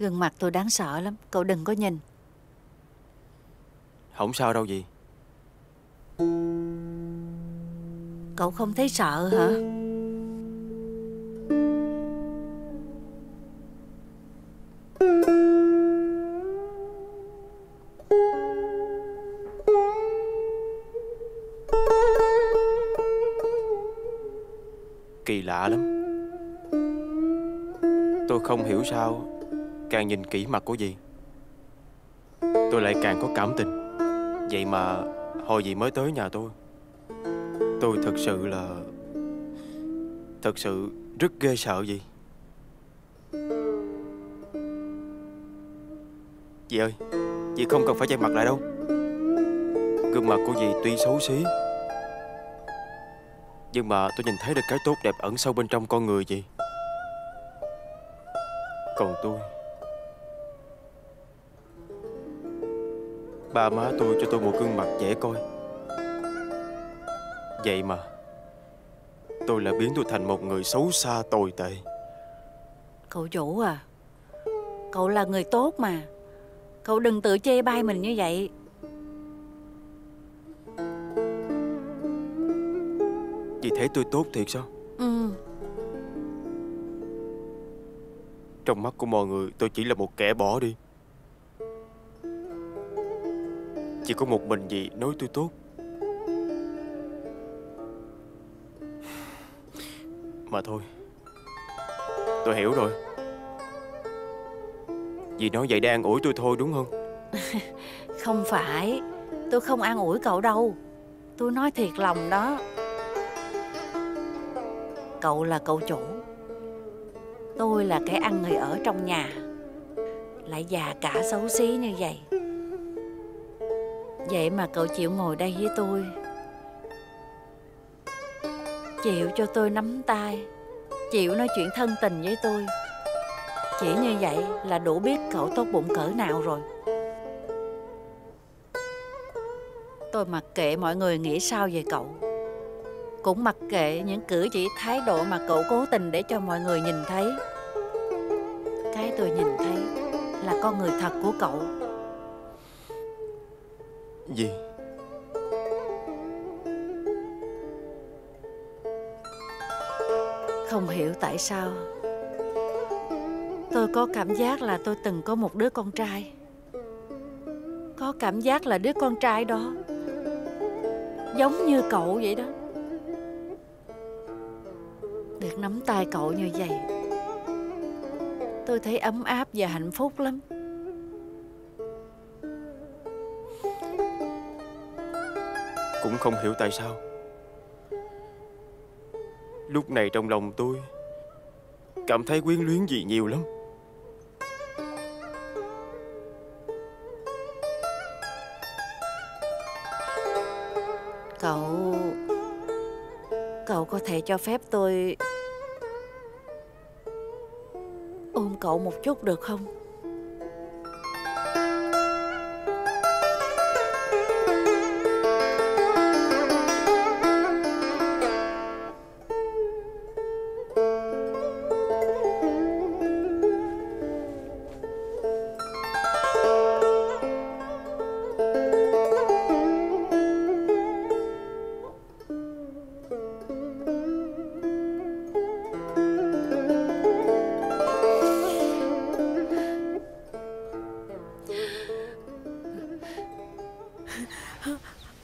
Gương mặt tôi đáng sợ lắm, cậu đừng có nhìn. Không sao đâu dì. Cậu không thấy sợ hả? Kỳ lạ lắm. Tôi không hiểu sao càng nhìn kỹ mặt của dì, tôi lại càng có cảm tình. Vậy mà hồi dì mới tới nhà tôi thật sự rất ghê sợ dì. Dì ơi, dì không cần phải che mặt lại đâu. Gương mặt của dì tuy xấu xí, nhưng mà tôi nhìn thấy được cái tốt đẹp ẩn sâu bên trong con người dì. Còn tôi, ba má tôi cho tôi một gương mặt dễ coi, vậy mà tôi lại biến tôi thành một người xấu xa tồi tệ. Cậu Vũ à, cậu là người tốt mà, cậu đừng tự chê bai mình như vậy. Dì thấy tôi tốt thiệt sao? Ừ. Trong mắt của mọi người tôi chỉ là một kẻ bỏ đi. Chỉ có một mình dì nói tôi tốt. Mà thôi, tôi hiểu rồi. Dì nói vậy để an ủi tôi thôi đúng không? Không phải, tôi không an ủi cậu đâu. Tôi nói thiệt lòng đó. Cậu là cậu chủ, tôi là kẻ ăn người ở trong nhà, lại già cả xấu xí như vậy. Vậy mà cậu chịu ngồi đây với tôi, chịu cho tôi nắm tay, chịu nói chuyện thân tình với tôi. Chỉ như vậy là đủ biết cậu tốt bụng cỡ nào rồi. Tôi mặc kệ mọi người nghĩ sao về cậu, cũng mặc kệ những cử chỉ thái độ mà cậu cố tình để cho mọi người nhìn thấy. Cái tôi nhìn thấy là con người thật của cậu. Gì? Không hiểu tại sao tôi có cảm giác là tôi từng có một đứa con trai. Có cảm giác là đứa con trai đó giống như cậu vậy đó. Được nắm tay cậu như vậy, tôi thấy ấm áp và hạnh phúc lắm. Cũng không hiểu tại sao lúc này trong lòng tôi cảm thấy quyến luyến gì nhiều lắm. Cậu có thể cho phép tôi ôm cậu một chút được không?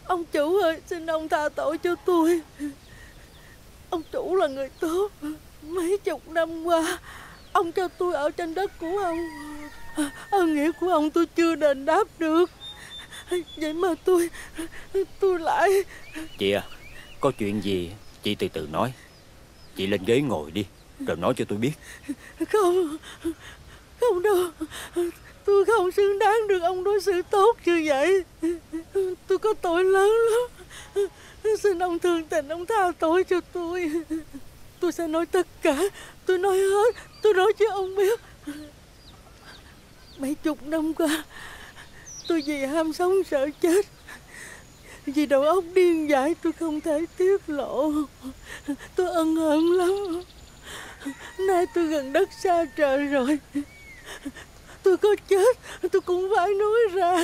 Ông chủ ơi, xin ông tha tội cho tôi. Ông chủ là người tốt, mấy chục năm qua ông cho tôi ở trên đất của ông, ân nghĩa của ông tôi chưa đền đáp được. Vậy mà tôi lại... Chị à, có chuyện gì chị từ từ nói. Chị lên ghế ngồi đi, rồi nói cho tôi biết. Không, không đâu. Tôi không xứng đáng được ông đối xử tốt như vậy. Tôi có tội lớn lắm. Xin ông thương tình, ông tha tội cho tôi. Tôi sẽ nói tất cả. Tôi nói hết, tôi nói cho ông biết. Mấy chục năm qua, tôi vì ham sống sợ chết, vì đầu óc điên dại tôi không thể tiết lộ. Tôi ân hận lắm. Nay tôi gần đất xa trời rồi. Tôi có chết tôi cũng phải nói ra.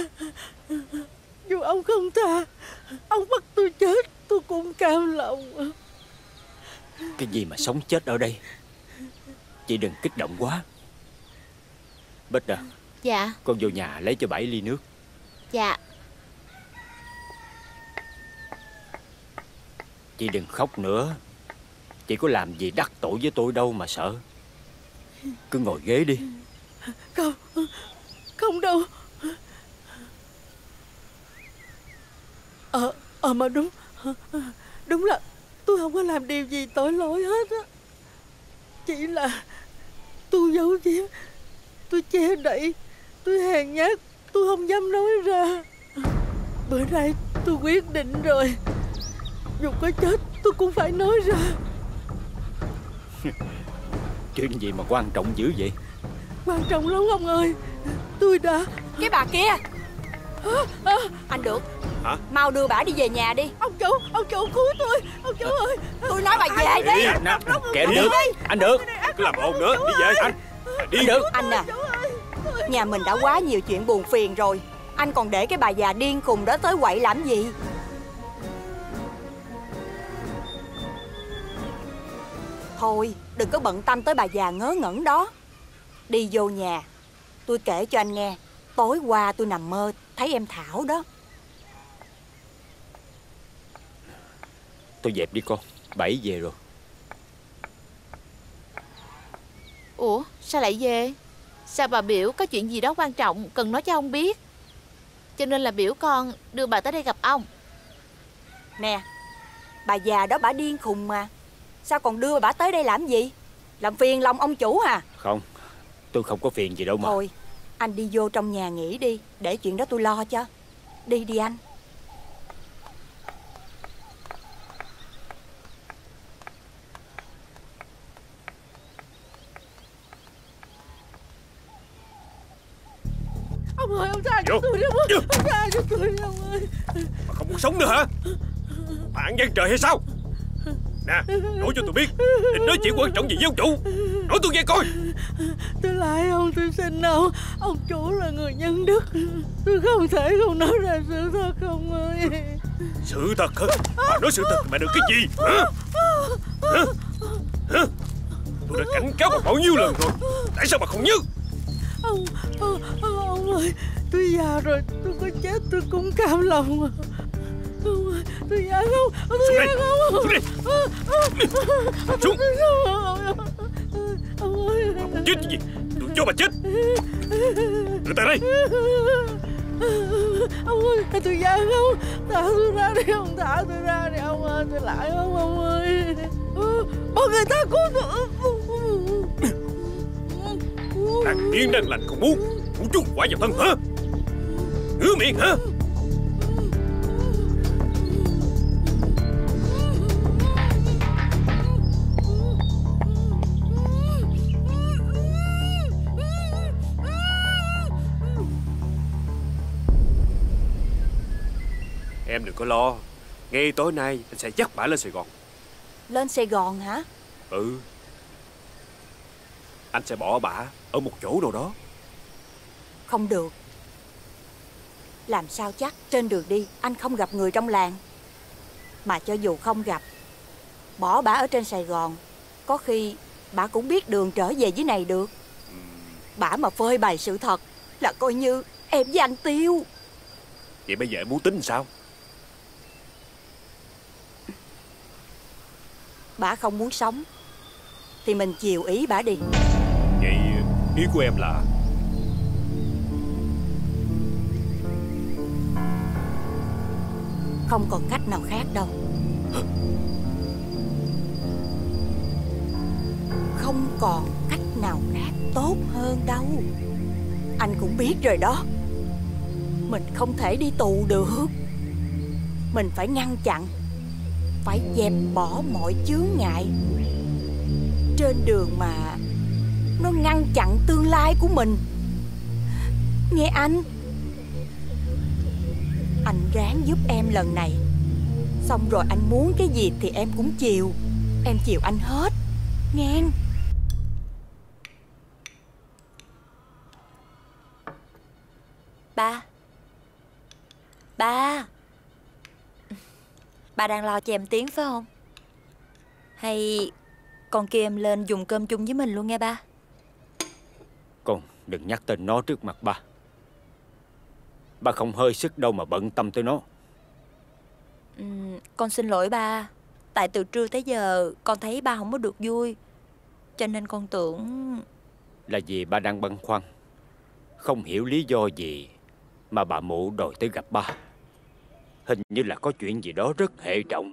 Dù ông không tha, ông bắt tôi chết tôi cũng cam lòng. Cái gì mà sống chết ở đây? Chị đừng kích động quá. Bích à. Dạ. Con vô nhà lấy cho bảy ly nước. Dạ. Chị đừng khóc nữa. Chị có làm gì đắc tội với tôi đâu mà sợ. Cứ ngồi ghế đi. Không, không đâu. Mà đúng. Đúng là tôi không có làm điều gì tội lỗi hết á. Chỉ là tôi giấu giếm, tôi che đậy, tôi hèn nhát, tôi không dám nói ra. Bữa nay tôi quyết định rồi, dù có chết tôi cũng phải nói ra. Chuyện gì mà quan trọng dữ vậy? Quan trọng lắm ông ơi. Tôi đã... Cái bà kia. Anh Được. Hả? Mau đưa bà đi về nhà đi. Ông chủ cứu tôi. Ông chủ ơi. Tôi nói bà về đi. Kệ anh Được. Anh Được. Cứ làm ồn nữa. Đi về anh. Đi Được. Anh à, nhà mình đã quá nhiều chuyện buồn phiền rồi. Anh còn để cái bà già điên khùng đó tới quậy làm gì? Thôi đừng có bận tâm tới bà già ngớ ngẩn đó. Đi vô nhà. Tôi kể cho anh nghe. Tối qua tôi nằm mơ thấy em Thảo đó. Tôi dẹp đi con. Bảy về rồi. Ủa sao lại về? Sao bà biểu có chuyện gì đó quan trọng cần nói cho ông biết, cho nên là biểu con đưa bà tới đây gặp ông. Nè, bà già đó bà điên khùng mà. Sao còn đưa bà tới đây làm gì? Làm phiền lòng ông chủ à? Không, tôi không có phiền gì đâu mà. Thôi, anh đi vô trong nhà nghỉ đi. Để chuyện đó tôi lo cho. Đi đi anh. Ông ơi, ông tha cho tôi đi ông ơi. Ông tha cho tôi đi ông ơi. Mà không muốn sống nữa hả? Bà ăn gian trời hay sao? Nè, nói cho tôi biết định nói chuyện quan trọng gì với ông chủ. Nói tôi nghe coi. Tôi lại không, tôi xin đâu. Ông chủ là người nhân đức. Tôi không thể không nói ra sự thật không ơi. Sự thật hả? Bà nói sự thật mà được cái gì hả? Hả? Tôi đã cảnh cáo bà bao nhiêu lần rồi, tại sao bà không nhớ? Ông ơi, tôi già rồi, tôi có chết tôi cũng cam lòng à. Tôi già không, tôi già không. Xuống đi. Xuống. Ông ơi. Ông chết gì? Tôi cho bà chết. Đưa tay đây. Ông ơi, tôi già không. Thả tôi ra đi ông, thả tôi ra đi ông ơi. Tôi lại không ông ơi. Mọi người ta cứu tôi. Đang điên đang lành còn muốn chuốc quả vào thân hả? Ngứa miệng hả? Em đừng có lo. Ngay tối nay anh sẽ dắt bả lên Sài Gòn. Lên Sài Gòn hả? Ừ. Anh sẽ bỏ bả ở một chỗ nào đó. Không được. Làm sao chắc? Trên đường đi anh không gặp người trong làng. Mà cho dù không gặp, bỏ bả ở trên Sài Gòn, có khi bả cũng biết đường trở về dưới này được. Bả mà phơi bày sự thật là coi như em với anh tiêu. Vậy bây giờ em muốn tính sao? Bả không muốn sống thì mình chiều ý bả đi. Vậy ý của em là không còn cách nào khác đâu. Không còn cách nào khác tốt hơn đâu. Anh cũng biết rồi đó. Mình không thể đi tù được. Mình phải ngăn chặn, phải dẹp bỏ mọi chướng ngại trên đường mà nó ngăn chặn tương lai của mình. Nghe anh. Anh ráng giúp em lần này. Xong rồi anh muốn cái gì thì em cũng chiều. Em chiều anh hết. Nghe. Bà đang lo cho em Tiến phải không? Hay con kêu em lên dùng cơm chung với mình luôn nghe ba. Con đừng nhắc tên nó trước mặt ba. Ba không hơi sức đâu mà bận tâm tới nó. Con xin lỗi ba. Tại từ trưa tới giờ con thấy ba không có được vui, cho nên con tưởng... Là vì ba đang băn khoăn, không hiểu lý do gì mà bà Mụ đòi tới gặp ba. Hình như là có chuyện gì đó rất hệ trọng.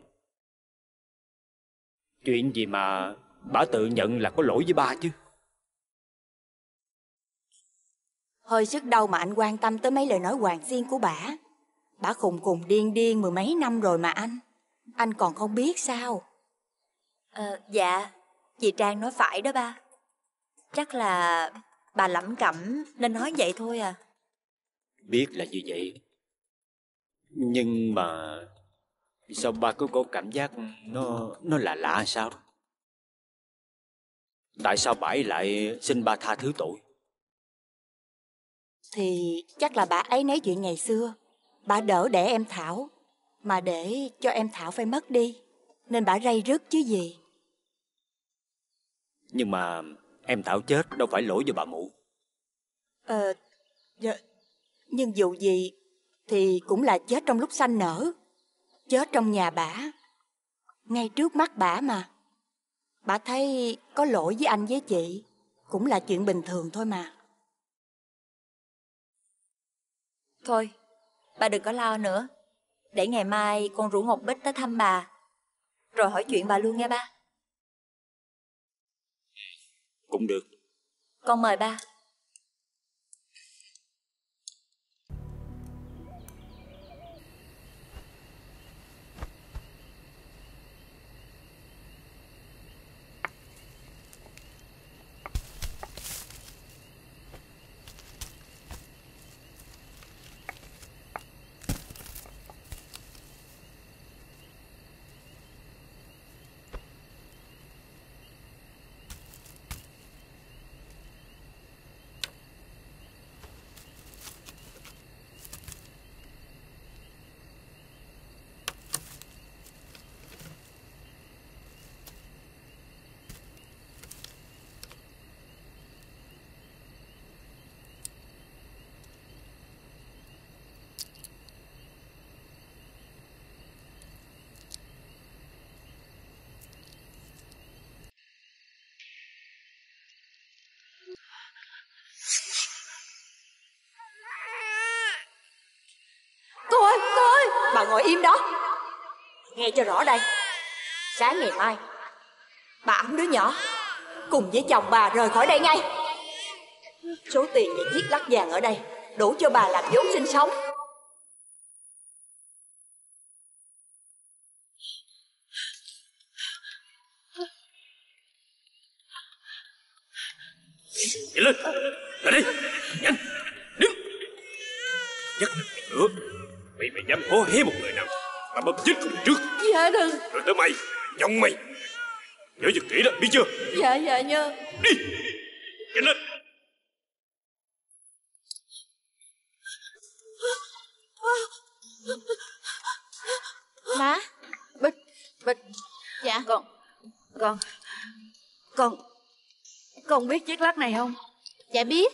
Chuyện gì mà bà tự nhận là có lỗi với ba chứ? Hơi sức đâu mà anh quan tâm tới mấy lời nói hoàng xiên của bà. Bà khùng khùng điên điên mười mấy năm rồi mà anh. Anh còn không biết sao? Dạ, chị Trang nói phải đó ba. Chắc là bà lẩm cẩm nên nói vậy thôi à. Biết là như vậy, nhưng mà sao ba cứ có cảm giác nó lạ lạ sao? Tại sao bà ấy lại xin ba tha thứ tội? Thì chắc là bà ấy nói chuyện ngày xưa. Bà đỡ đẻ em Thảo, mà để cho em Thảo phải mất đi, nên bà ray rứt chứ gì. Nhưng mà em Thảo chết đâu phải lỗi do bà Mụ. Nhưng dù gì thì cũng là chết trong lúc sanh nở, chết trong nhà bả, ngay trước mắt bả mà. Bà thấy có lỗi với anh với chị cũng là chuyện bình thường thôi mà. Thôi, bà đừng có lo nữa. Để ngày mai con rủ Ngọc Bích tới thăm bà, rồi hỏi chuyện bà luôn nghe ba. Cũng được. Con mời ba. Bà ngồi im đó, nghe cho rõ đây. Sáng ngày mai bà ẵm đứa nhỏ cùng với chồng bà rời khỏi đây ngay. Số tiền và chiếc lắc vàng ở đây đủ cho bà làm vốn sinh sống. Đi lên, lại đi, nhanh, đứng. Chắc được. Mày dám hố hé một người nào, tao bấm chết con trước. Dạ đừng. Rồi tới mày, nhông mày, nhớ giật kỹ đó, biết chưa? Dạ dạ nhớ. Đi, nhanh lên. Má, Bích, dạ. Con biết chiếc lắc này không? Dạ biết.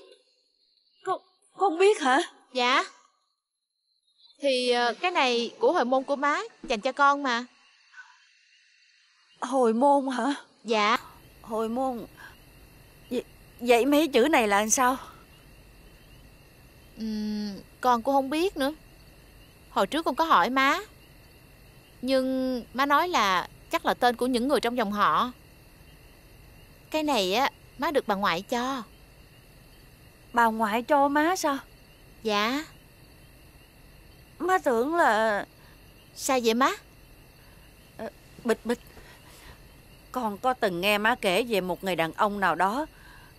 Con biết hả? Dạ. Thì cái này của hồi môn của má dành cho con mà. Hồi môn hả? Dạ. Hồi môn. Vậy mấy chữ này là sao? Con cũng không biết nữa. Hồi trước con có hỏi má, nhưng má nói là chắc là tên của những người trong dòng họ. Cái này á má được bà ngoại cho. Bà ngoại cho má sao? Dạ. Má tưởng là... Sao vậy má? Bích, con có từng nghe má kể về một người đàn ông nào đó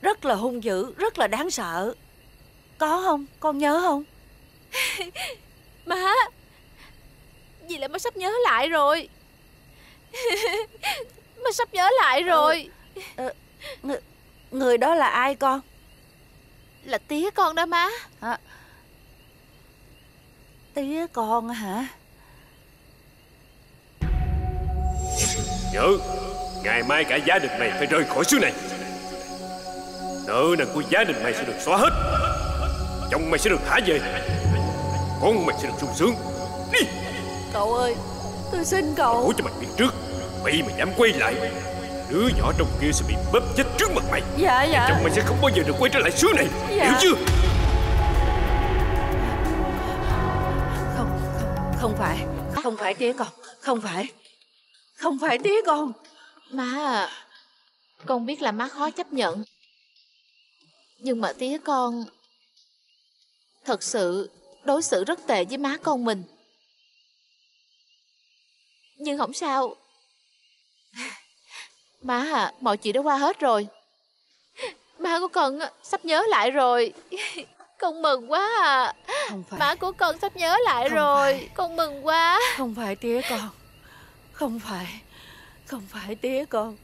rất là hung dữ, rất là đáng sợ. Có không? Con nhớ không? Má, vì là má sắp nhớ lại rồi. Má sắp nhớ lại rồi. Người đó là ai con? Là tía con đó má. Hả? Tía con hả? Nhớ, ngày mai cả gia đình mày phải rời khỏi xứ này. Nợ nần của gia đình mày sẽ được xóa hết. Chồng mày sẽ được thả về. Con mày sẽ được sung sướng. Đi. Cậu ơi, tôi xin cậu. Tôi nói cho mày biết trước, mày mà dám quay lại, đứa nhỏ trong kia sẽ bị bóp chết trước mặt mày. Dạ dạ. Chồng mày sẽ không bao giờ được quay trở lại xứ này. Dạ. Hiểu chưa? Không phải tía con. Không phải tía con. Má à, con biết là má khó chấp nhận, nhưng mà tía con thật sự đối xử rất tệ với má con mình. Nhưng không sao má à, mọi chuyện đã qua hết rồi. Má của con sắp nhớ lại rồi. Con mừng quá à. Má của con sắp nhớ lại rồi. Con mừng quá. Không phải tía con. Không phải tía con.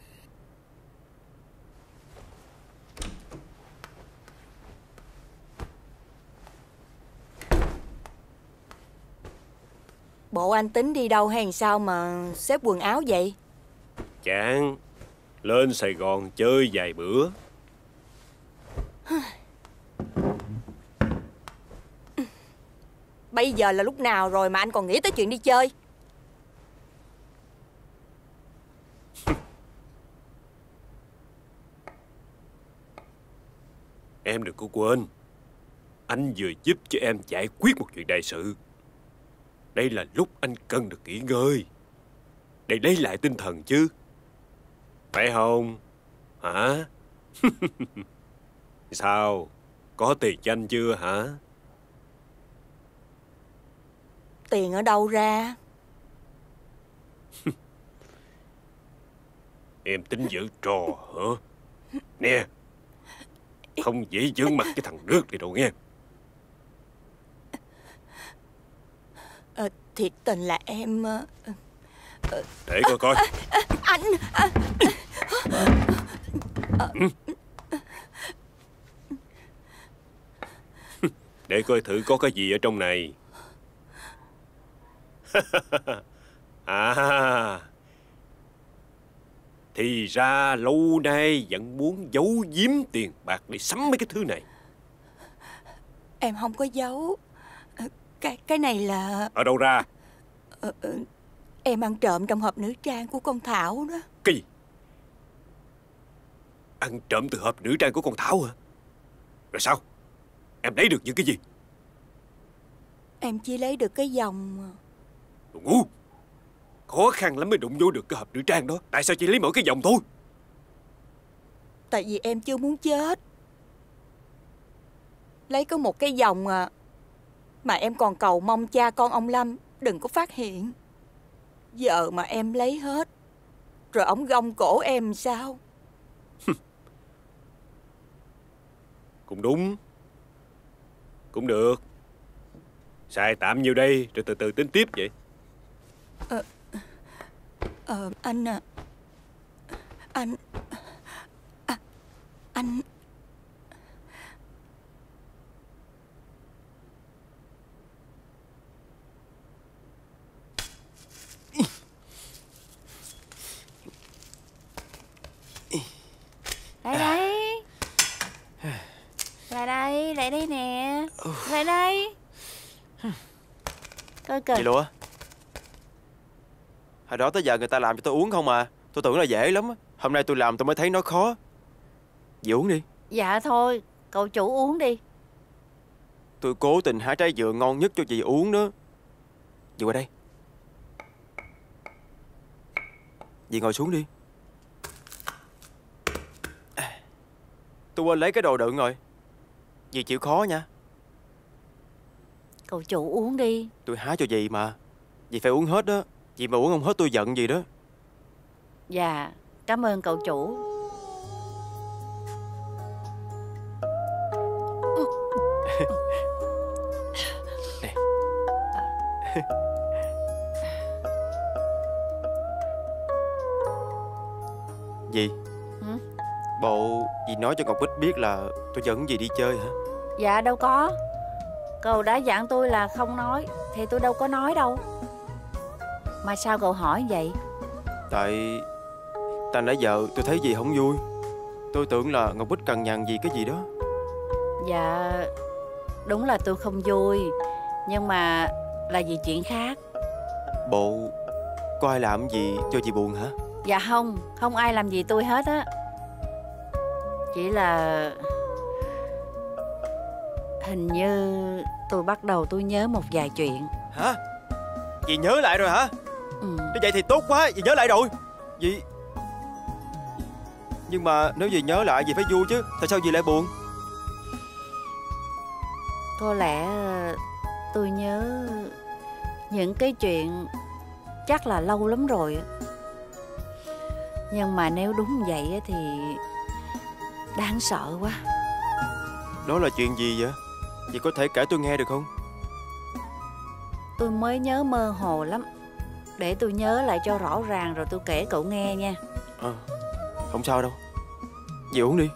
Bộ anh tính đi đâu hay sao mà xếp quần áo vậy? Chán. Lên Sài Gòn chơi vài bữa. Bây giờ là lúc nào rồi mà anh còn nghĩ tới chuyện đi chơi? Em đừng có quên, anh vừa giúp cho em giải quyết một chuyện đại sự. Đây là lúc anh cần được nghỉ ngơi để lấy lại tinh thần chứ, phải không? Hả? Sao? Có tiền cho anh chưa hả? Tiền ở đâu ra? Em tính giữ trò hả? Nè, không dễ dưỡng mặt cái thằng nước này đâu nghe. Thiệt tình là em... Để coi coi. Anh... Để coi thử có cái gì ở trong này. À, thì ra lâu nay vẫn muốn giấu giếm tiền bạc để sắm mấy cái thứ này. Em không có giấu. Cái này là... Ở đâu ra? Em ăn trộm trong hộp nữ trang của con Thảo đó. Cái gì? Ăn trộm từ hộp nữ trang của con Thảo hả? Rồi sao? Em lấy được những cái gì? Em chỉ lấy được cái vòng. Đồ ngu. Khó khăn lắm mới đụng vô được cái hộp nữ trang đó. Tại sao chỉ lấy mỗi cái vòng thôi? Tại vì em chưa muốn chết. Lấy có một cái vòng à. Mà em còn cầu mong cha con ông Lâm đừng có phát hiện. Giờ mà em lấy hết rồi ổng gông cổ em sao? Cũng đúng. Cũng được. Xài tạm nhiêu đây rồi từ từ tính tiếp vậy. Anh à. Anh lại đây. Lại đây nè. Lại đây. Coi kìa. Chị Lụa, hồi đó tới giờ người ta làm cho tôi uống không à. Tôi tưởng là dễ lắm. Hôm nay tôi làm tôi mới thấy nó khó. Dì uống đi. Dạ thôi, cậu chủ uống đi. Tôi cố tình hái trái dừa ngon nhất cho chị uống đó. Dì qua đây. Dì ngồi xuống đi. Tôi quên lấy cái đồ đựng rồi. Dì chịu khó nha. Cậu chủ uống đi. Tôi hái cho dì mà. Dì phải uống hết đó. Dì mà uống không hết tôi giận dì đó. Dạ, cảm ơn cậu chủ. Nè. Dì. Ừ? Bộ dì nói cho Ngọc Bích biết là tôi dẫn dì đi chơi hả? Dạ đâu có. Cậu đã dặn tôi là không nói thì tôi đâu có nói đâu. Mà sao cậu hỏi vậy? Tại Tại nãy giờ tôi thấy gì không vui. Tôi tưởng là Ngọc Bích cằn nhằn gì cái gì đó. Dạ, đúng là tôi không vui, nhưng mà là vì chuyện khác. Bộ có ai làm gì cho chị buồn hả? Dạ không, không ai làm gì tôi hết á. Chỉ là hình như tôi bắt đầu tôi nhớ một vài chuyện. Hả? Chị nhớ lại rồi hả? Ừ. Nếu vậy thì tốt quá, chị nhớ lại rồi. Dì... Nhưng mà nếu dì nhớ lại dì phải vui chứ. Tại sao dì lại buồn? Có lẽ tôi nhớ những cái chuyện chắc là lâu lắm rồi. Nhưng mà nếu đúng vậy thì đáng sợ quá. Đó là chuyện gì vậy? Dì có thể kể tôi nghe được không? Tôi mới nhớ mơ hồ lắm. Để tôi nhớ lại cho rõ ràng rồi tôi kể cậu nghe nha. À, không sao đâu. Dì uống đi.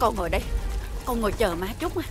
Con ngồi đây, con ngồi chờ má chút mà.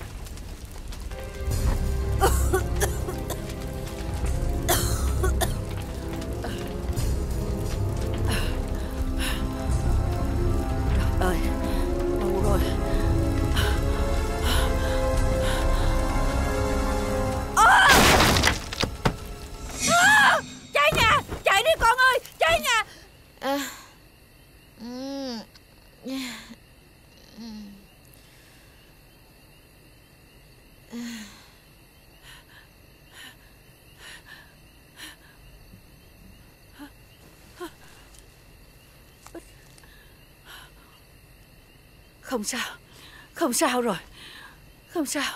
Không sao, không sao rồi, không sao.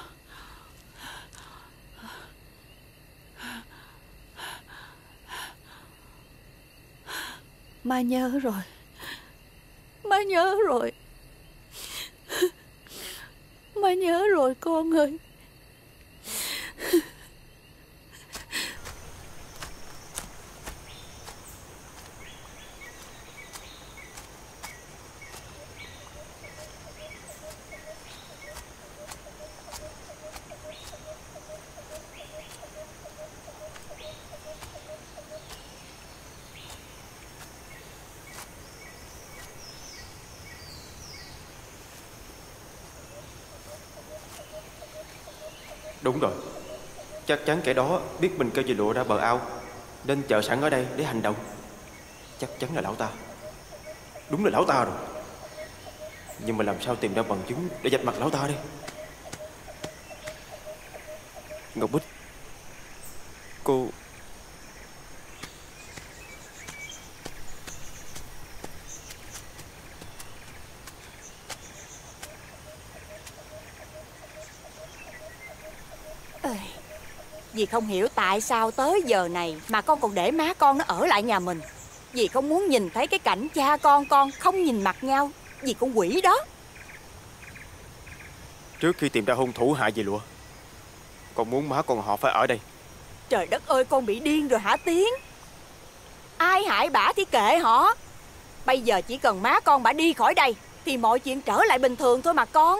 Má nhớ rồi, má nhớ rồi, má nhớ rồi con ơi. Đúng rồi, chắc chắn kẻ đó biết mình kêu dì Lụa ra bờ ao nên chờ sẵn ở đây để hành động. Chắc chắn là lão ta. Đúng là lão ta rồi. Nhưng mà làm sao tìm ra bằng chứng để vạch mặt lão ta đi. Ngọc Bích, cô... Dì không hiểu tại sao tới giờ này mà con còn để má con nó ở lại nhà mình. Dì không muốn nhìn thấy cái cảnh cha con không nhìn mặt nhau. Dì con quỷ đó. Trước khi tìm ra hung thủ hại dì Lụa, con muốn má con họ phải ở đây. Trời đất ơi, con bị điên rồi hả Tiến? Ai hại bả thì kệ họ. Bây giờ chỉ cần má con bả đi khỏi đây thì mọi chuyện trở lại bình thường thôi mà con.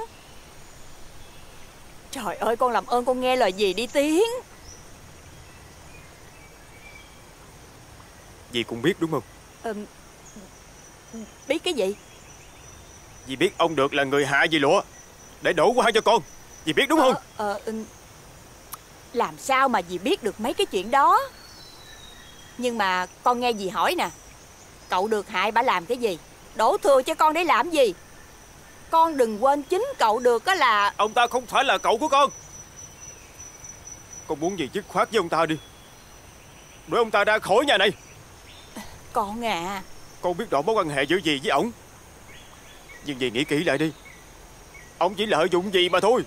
Trời ơi, con làm ơn con nghe lời dì đi Tiến. Dì cũng biết đúng không? Biết cái gì? Dì biết ông Được là người hạ dì Lụa để đổ qua cho con. Dì biết đúng không? Làm sao mà dì biết được mấy cái chuyện đó. Nhưng mà con nghe dì hỏi nè, cậu Được hại bả làm cái gì? Đổ thừa cho con để làm gì? Con đừng quên chính cậu Được á là... Ông ta không phải là cậu của con. Con muốn dì dứt khoát với ông ta đi, đuổi ông ta ra khỏi nhà này. Con à, Con biết rõ mối quan hệ giữa gì với ổng, nhưng dì nghĩ kỹ lại đi, ổng chỉ lợi dụng gì mà thôi.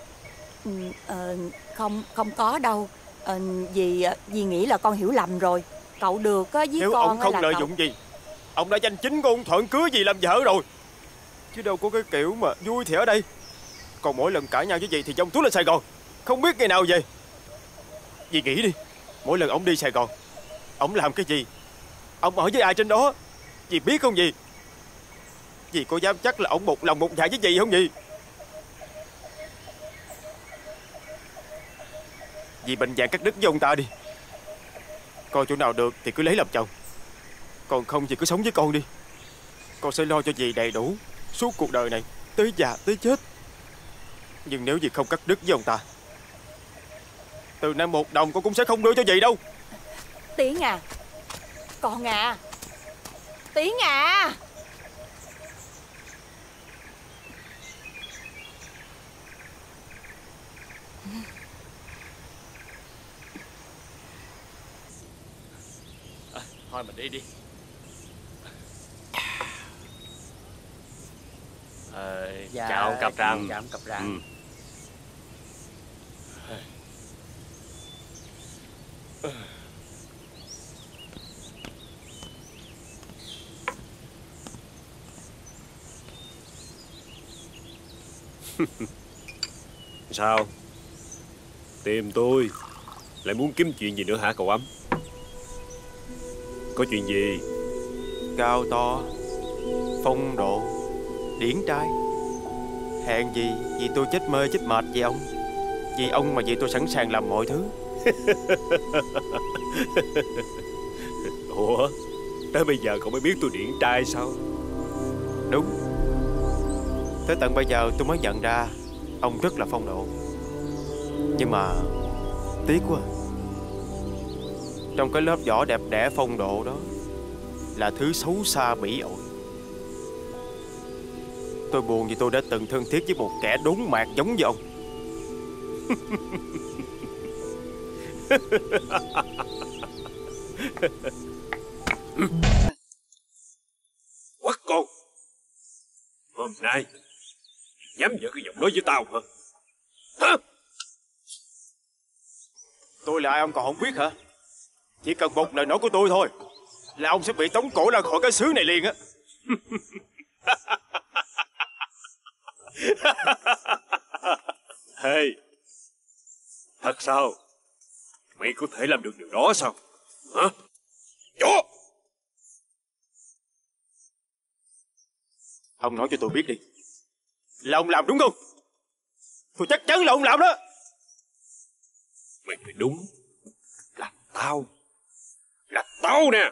Không có đâu. Dì nghĩ là con hiểu lầm rồi. Cậu được á, với nếu con ông không lợi cậu... dụng gì, ông đã danh chính ngôn thuận cưới dì làm vợ rồi, chứ đâu có cái kiểu mà vui thì ở đây. Còn mỗi lần cãi nhau với dì thì dông túi lên Sài Gòn, không biết ngày nào về. Dì nghĩ đi, mỗi lần ông đi Sài Gòn, ông làm cái gì, ông ở với ai trên đó, dì biết không dì? Dì có dám chắc là ông một lòng một dạ với dì không dì? Dì bệnh dạng cắt đứt với ông ta đi, coi chỗ nào được thì cứ lấy làm chồng, còn không dì cứ sống với con đi. Con sẽ lo cho dì đầy đủ suốt cuộc đời này, tới già tới chết. Nhưng nếu dì không cắt đứt với ông ta, từ nay một đồng con cũng sẽ không đưa cho dì đâu. Tiến à, con à, Tiến à. Thôi mình đi đi. Dạ, chào cặp răng. Chào cặp răng. Sao? Tìm tôi lại muốn kiếm chuyện gì nữa hả cậu Ấm? Có chuyện gì? Cao to, phong độ, điển trai, hẹn gì vì tôi chết mê chết mệt vậy ông. Vì ông mà vì tôi sẵn sàng làm mọi thứ. Ủa, tới bây giờ cậu mới biết tôi điển trai sao? Đúng, tới tận bây giờ tôi mới nhận ra ông rất là phong độ. Nhưng mà tiếc quá, trong cái lớp vỏ đẹp đẽ phong độ đó là thứ xấu xa bỉ ổi. Tôi buồn vì tôi đã từng thân thiết với một kẻ đốn mạc giống như ông. Quắc con, hôm nay dám giở cái giọng nói với tao hả? Hả? Tôi là ai ông còn không biết hả? Chỉ cần một lời nói của tôi thôi là ông sẽ bị tống cổ ra khỏi cái xứ này liền á. Hey, thật sao? Mày có thể làm được điều đó sao? Hả? Chó! Ông nói cho tôi biết đi, là ông làm đúng không? Tôi chắc chắn là ông làm đó. Mày phải đúng. Là tao, là tao nè.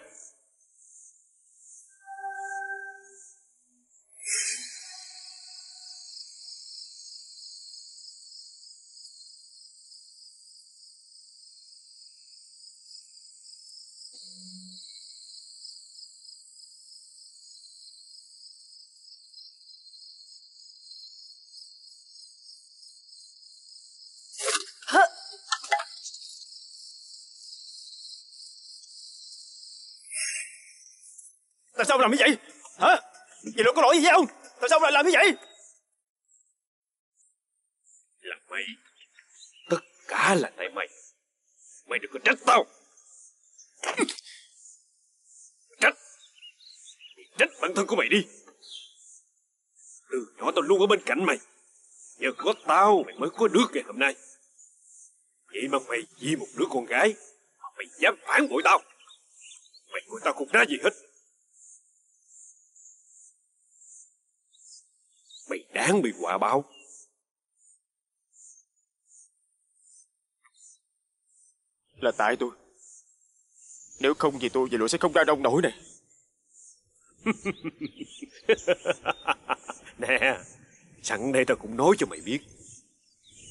Tại sao ông làm như vậy? Hả? Vậy đâu có lỗi gì với ông? Tại sao ông lại làm như vậy? Là mày. Tất cả là tại mày. Mày đừng có trách tao. Trách. Mày trách bản thân của mày đi. Từ nhỏ tao luôn ở bên cạnh mày. Nhờ có tao mày mới có được ngày hôm nay. Vậy mà mày vì một đứa con gái mà mày dám phản bội tao. Mày coi tao không ra gì hết. Mày đáng bị quả báo. Là tại tôi. Nếu không vì tôi, về lụa sẽ không ra đông nổi này. Nè, sẵn đây tao cũng nói cho mày biết,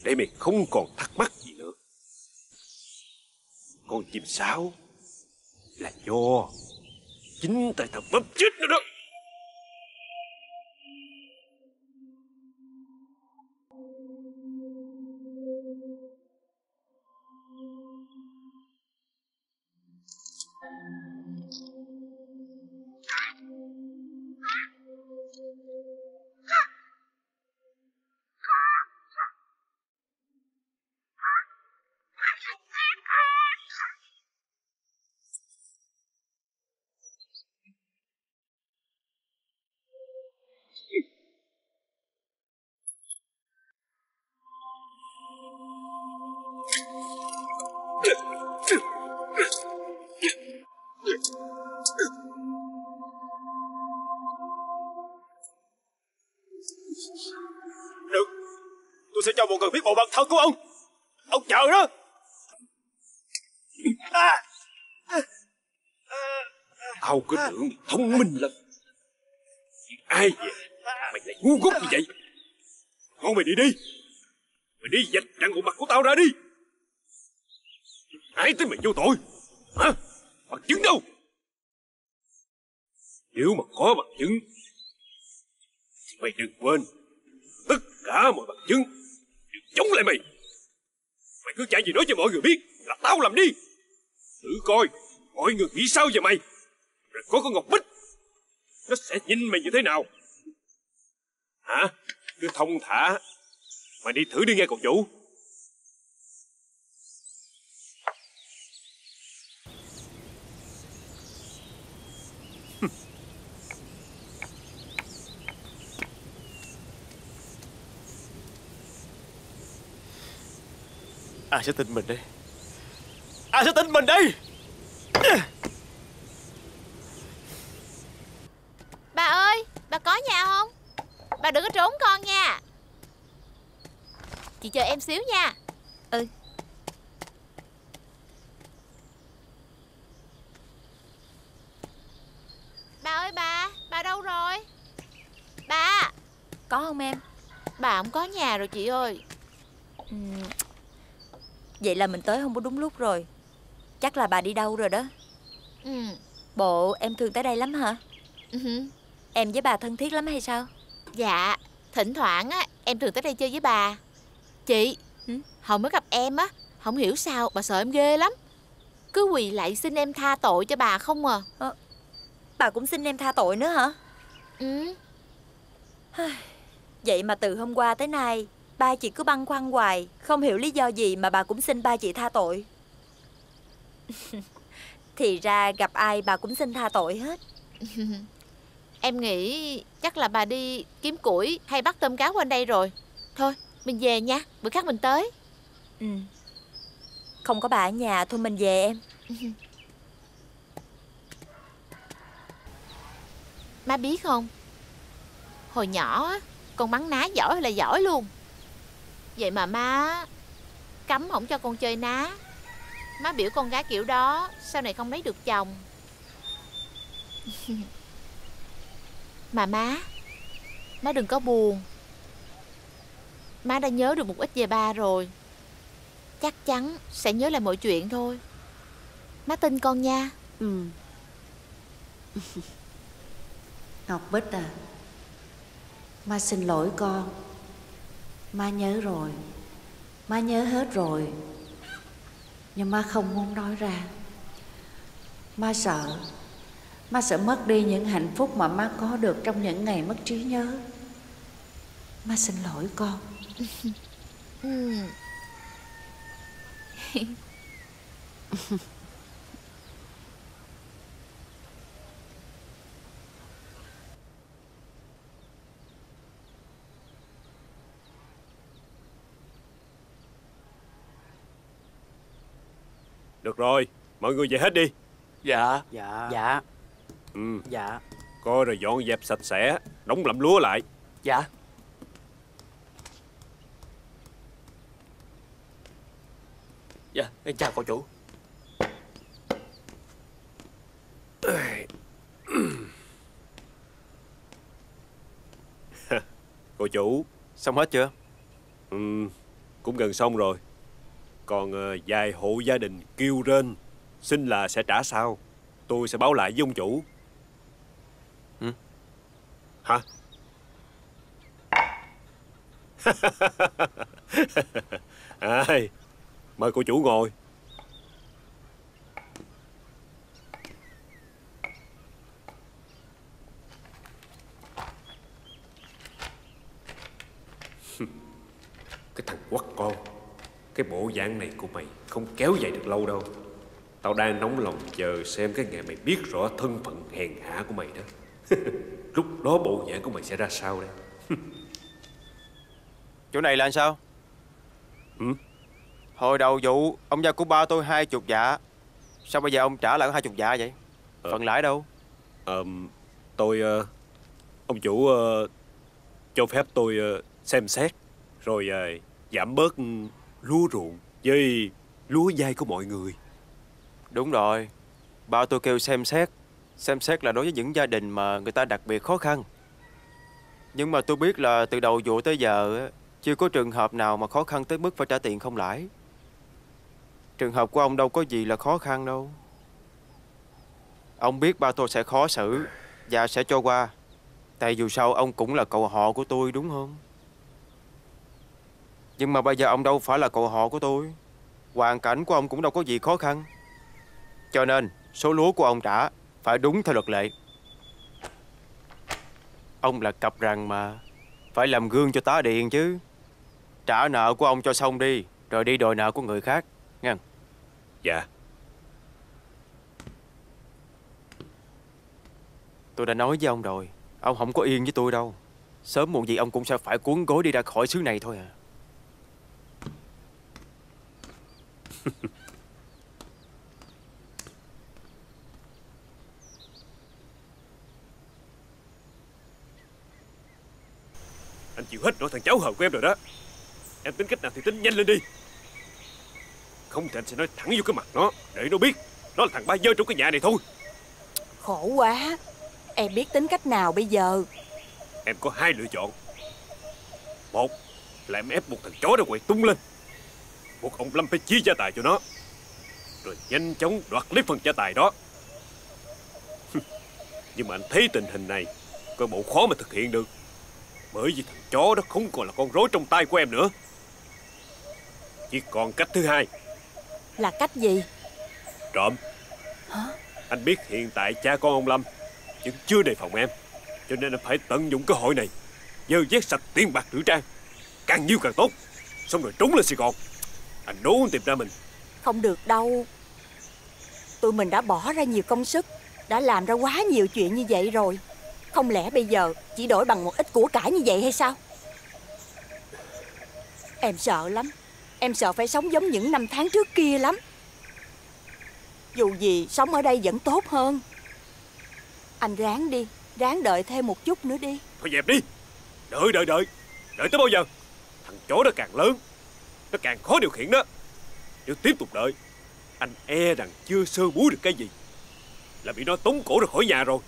để mày không còn thắc mắc gì nữa. Con chim sáo là do chính tại thằng bấm chết nữa đó. Được, tôi sẽ cho mọi người biết bộ mặt thật của ông. Ông chờ đó. Tao cứ tưởng thông minh lắm. Ai vậy? Mày lại ngu ngốc như vậy. Thôi mày đi đi. Mày đi vạch trần bộ mặt của tao ra đi. Ai tới mày vô tội? Hả? Bằng chứng đâu? Nếu mà có bằng chứng thì mày đừng quên, tất cả mọi bằng chứng đều chống lại mày. Mày cứ chạy gì nói cho mọi người biết là tao làm đi. Thử coi mọi người nghĩ sao về mày. Rồi có con Ngọc Bích, nó sẽ nhìn mày như thế nào. Hả? Cứ thông thả. Mày đi thử đi nghe cậu chủ. Ai sẽ tin mình đây? Ai sẽ tin mình đây? Bà ơi, bà có nhà không? Bà đừng có trốn con nha. Chị chờ em xíu nha. Ừ. Bà ơi bà đâu rồi? Bà. Có không em? Bà không có nhà rồi chị ơi. Vậy là mình tới không có đúng lúc rồi. Chắc là bà đi đâu rồi đó. Bộ em thường tới đây lắm hả? Em với bà thân thiết lắm hay sao? Dạ, thỉnh thoảng á em thường tới đây chơi với bà. Chị, Hồng mới gặp em á, không hiểu sao bà sợ em ghê lắm. Cứ quỳ lại xin em tha tội cho bà không à. Bà cũng xin em tha tội nữa hả? Vậy mà từ hôm qua tới nay ba chị cứ băn khoăn hoài, không hiểu lý do gì mà bà cũng xin ba chị tha tội. Thì ra gặp ai bà cũng xin tha tội hết. Em nghĩ chắc là bà đi kiếm củi hay bắt tôm cá quanh đây rồi. Thôi mình về nha, bữa khác mình tới. Không có bà ở nhà, thôi mình về em. Má biết không, hồi nhỏ con bắn ná giỏi là giỏi luôn. Vậy mà má cấm không cho con chơi ná. Má biểu con gái kiểu đó sau này không lấy được chồng. Mà má đừng có buồn. Má đã nhớ được một ít về ba rồi. Chắc chắn sẽ nhớ lại mọi chuyện thôi. Má tin con nha. Ngọc Bích à, má xin lỗi con. Má nhớ rồi. Má nhớ hết rồi. Nhưng má không muốn nói ra. Má sợ. Má sợ mất đi những hạnh phúc mà má có được trong những ngày mất trí nhớ. Má xin lỗi con. Được rồi, mọi người về hết đi. Dạ. Dạ. Coi rồi dọn dẹp sạch sẽ, đóng lẫm lúa lại. Dạ. Dạ, em chào cậu chủ. Cậu chủ, xong hết chưa? Cũng gần xong rồi. Còn vài hộ gia đình kêu rên xin là sẽ trả sau. Tôi sẽ báo lại với ông chủ. Hả? Ai? Mời cô chủ ngồi. Cái thằng quắc con, cái bộ dạng này của mày không kéo dài được lâu đâu. Tao đang nóng lòng chờ xem cái ngày mày biết rõ thân phận hèn hạ của mày đó. Lúc đó bộ dạng của mày sẽ ra sao đây? Chỗ này là sao? Hồi đầu vụ ông giao của ba tôi 20 dạ. Sao bây giờ ông trả lại 20 dạ vậy? Phần lãi đâu? Ông chủ cho phép tôi xem xét rồi giảm bớt lúa ruộng với lúa dai của mọi người. Đúng rồi, ba tôi kêu xem xét là đối với những gia đình mà người ta đặc biệt khó khăn. Nhưng mà tôi biết là từ đầu vụ tới giờ chưa có trường hợp nào mà khó khăn tới mức phải trả tiền không lãi. Trường hợp của ông đâu có gì là khó khăn đâu. Ông biết ba tôi sẽ khó xử và sẽ cho qua. Tại dù sao ông cũng là cậu họ của tôi, đúng không? Nhưng mà bây giờ ông đâu phải là cậu họ của tôi. Hoàn cảnh của ông cũng đâu có gì khó khăn. Cho nên số lúa của ông trả phải đúng theo luật lệ. Ông là cặp rằng mà, phải làm gương cho tá điện chứ. Trả nợ của ông cho xong đi, rồi đi đòi nợ của người khác nghe. Dạ. Tôi đã nói với ông rồi, ông không có yên với tôi đâu. Sớm muộn gì ông cũng sẽ phải cuốn gối đi ra khỏi xứ này thôi à. Anh chịu hết nỗi thằng cháu hờn của em rồi đó. Em tính cách nào thì tính nhanh lên đi. Không thì anh sẽ nói thẳng vô cái mặt nó, để nó biết nó là thằng ba dơ trong cái nhà này thôi. Khổ quá. Em biết tính cách nào bây giờ? Em có hai lựa chọn. Một là em ép một thằng chó ra quậy tung lên, buộc ông Lâm phải chia gia tài cho nó, rồi nhanh chóng đoạt lấy phần gia tài đó. Nhưng mà anh thấy tình hình này coi bộ khó mà thực hiện được. Bởi vì thằng chó đó không còn là con rối trong tay của em nữa. Chỉ còn cách thứ hai. Là cách gì? Trộm. Hả? Anh biết hiện tại cha con ông Lâm vẫn chưa đề phòng em, cho nên em phải tận dụng cơ hội này, dơ vét sạch tiền bạc trữ trang, càng nhiều càng tốt, xong rồi trốn lên Sài Gòn. Anh đố tìm ra mình. Không được đâu. Tụi mình đã bỏ ra nhiều công sức, đã làm ra quá nhiều chuyện như vậy rồi. Không lẽ bây giờ chỉ đổi bằng một ít của cải như vậy hay sao? Em sợ lắm. Em sợ phải sống giống những năm tháng trước kia lắm. Dù gì sống ở đây vẫn tốt hơn. Anh ráng đi, ráng đợi thêm một chút nữa đi. Thôi dẹp đi. Đợi tới bao giờ? Thằng chó nó càng lớn, nó càng khó điều khiển đó. Nếu tiếp tục đợi, anh e rằng chưa sơ búa được cái gì là bị nó tống cổ ra khỏi nhà rồi.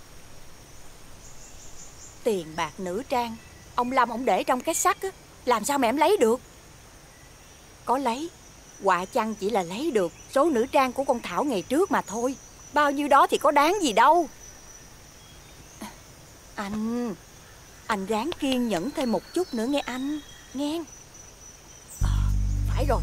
Tiền bạc nữ trang ông Lâm ông để trong cái xác á, làm sao mà em lấy được? Có lấy họa chăng chỉ là lấy được số nữ trang của con Thảo ngày trước mà thôi. Bao nhiêu đó thì có đáng gì đâu. Anh ráng kiên nhẫn thêm một chút nữa nghe anh. Nghe phải rồi.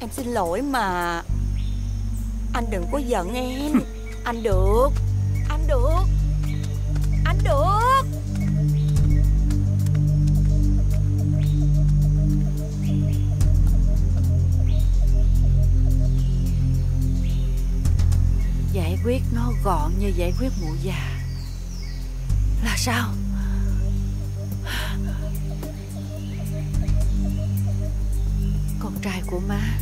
Em xin lỗi mà. Anh đừng có giận em. Anh được. Anh được. Giải quyết nó gọn như giải quyết mụ già là sao? Con trai của má,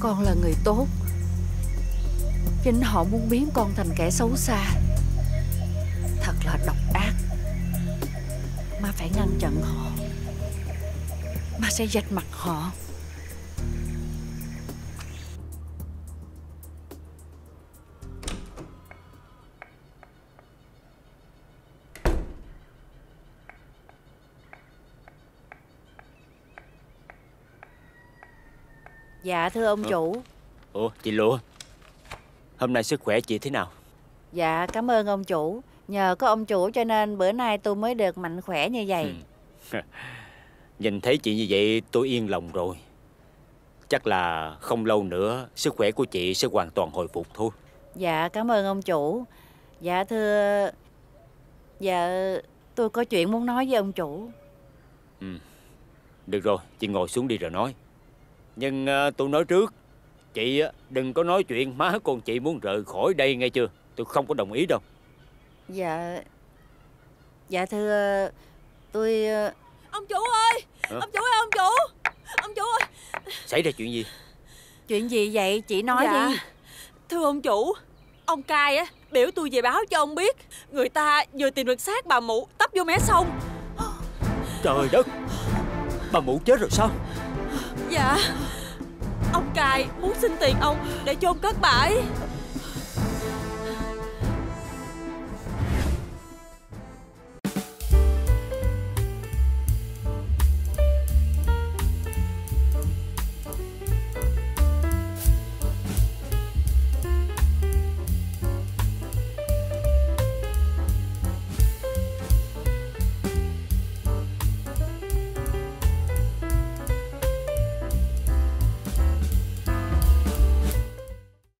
con là người tốt, chính họ muốn biến con thành kẻ xấu xa. Thật là độc ác. Má phải ngăn chặn họ. mà sẽ vạch mặt họ. Dạ thưa ông chủ. Ủa chị Lụa, hôm nay sức khỏe chị thế nào? Dạ cảm ơn ông chủ. Nhờ có ông chủ cho nên bữa nay tôi mới được mạnh khỏe như vậy. Nhìn thấy chị như vậy tôi yên lòng rồi. Chắc là không lâu nữa sức khỏe của chị sẽ hoàn toàn hồi phục thôi. Dạ cảm ơn ông chủ. Dạ thưa, dạ tôi có chuyện muốn nói với ông chủ. Được rồi, chị ngồi xuống đi rồi nói. Nhưng tôi nói trước, chị đừng có nói chuyện má con chị muốn rời khỏi đây nghe chưa. Tôi không có đồng ý đâu. Dạ, dạ thưa tôi... Ông chủ ơi! Hả? Ông chủ ơi! Ông chủ! Ông chủ ơi! Xảy ra chuyện gì? Chuyện gì vậy? Chị nói dạ đi. Thưa ông chủ, ông Cai á biểu tôi về báo cho ông biết, người ta vừa tìm được xác bà Mụ tấp vô mé sông. Trời đất! Bà Mụ chết rồi sao? Dạ, ông Cai muốn xin tiền ông để chôn cất bà ấy.